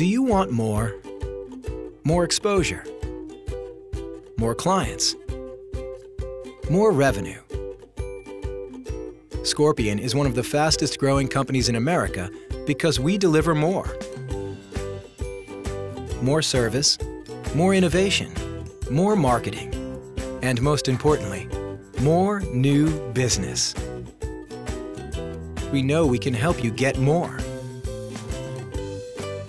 Do you want more? More exposure? More clients? More revenue? Scorpion is one of the fastest growing companies in America because we deliver more. More service, more innovation, more marketing, and most importantly, more new business. We know we can help you get more.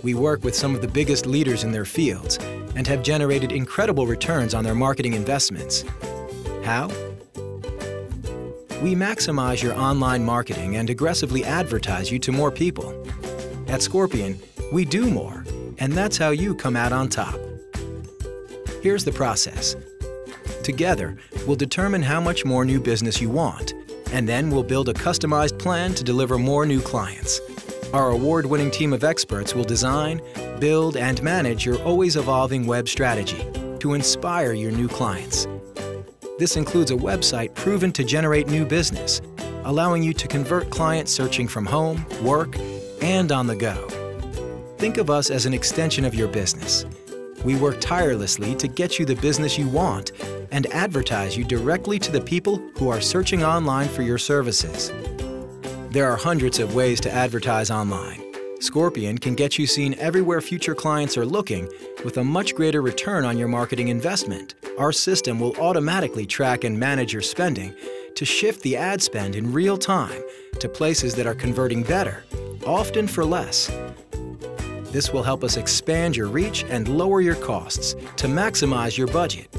We work with some of the biggest leaders in their fields and have generated incredible returns on their marketing investments. How? We maximize your online marketing and aggressively advertise you to more people. At Scorpion, we do more, and that's how you come out on top. Here's the process. Together, we'll determine how much more new business you want, and then we'll build a customized plan to deliver more new clients. Our award-winning team of experts will design, build, and manage your always-evolving web strategy to inspire your new clients. This includes a website proven to generate new business, allowing you to convert clients searching from home, work, and on the go. Think of us as an extension of your business. We work tirelessly to get you the business you want and advertise you directly to the people who are searching online for your services. There are hundreds of ways to advertise online. Scorpion can get you seen everywhere future clients are looking with a much greater return on your marketing investment. Our system will automatically track and manage your spending to shift the ad spend in real time to places that are converting better, often for less. This will help us expand your reach and lower your costs to maximize your budget.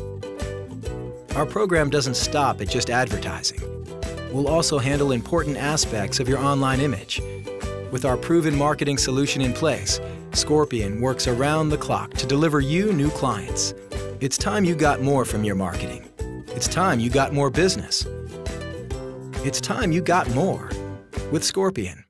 Our program doesn't stop at just advertising. We'll also handle important aspects of your online image. With our proven marketing solution in place, Scorpion works around the clock to deliver you new clients. It's time you got more from your marketing. It's time you got more business. It's time you got more with Scorpion.